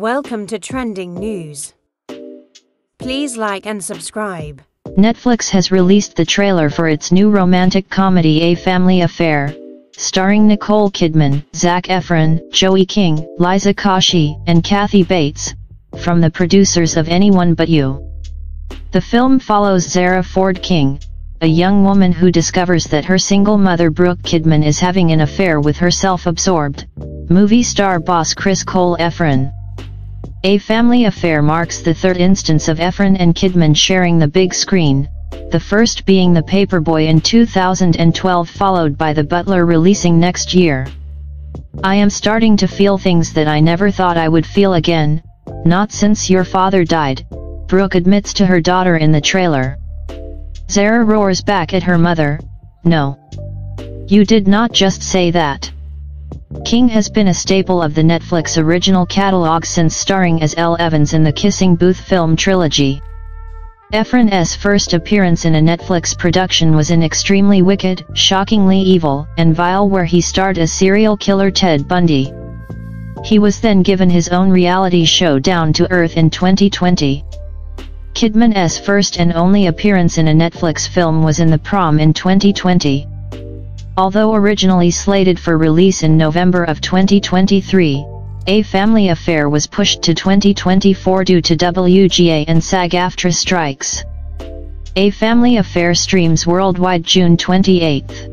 Welcome to Trending News. Please like and subscribe. Netflix has released the trailer for its new romantic comedy A Family Affair, starring Nicole Kidman, Zac Efron, Joey King, Liza Koshy, and Kathy Bates, from the producers of Anyone But You. The film follows Zara Ford King, a young woman who discovers that her single mother Brooke Kidman is having an affair with her self-absorbed movie star boss Chris Cole Efron. A Family Affair marks the third instance of Efron and Kidman sharing the big screen, the first being The Paperboy in 2012 followed by The Butler releasing next year. "I am starting to feel things that I never thought I would feel again, not since your father died," Brooke admits to her daughter in the trailer. Zara roars back at her mother, "No. You did not just say that." King has been a staple of the Netflix original catalog since starring as Elle Evans in the Kissing Booth film trilogy. Efron's first appearance in a Netflix production was in Extremely Wicked, Shockingly Evil and Vile, where he starred as serial killer Ted Bundy. He was then given his own reality show Down to Earth in 2020. Kidman's first and only appearance in a Netflix film was in The Prom in 2020. Although originally slated for release in November of 2023, A Family Affair was pushed to 2024 due to WGA and SAG-AFTRA strikes. A Family Affair streams worldwide June 28.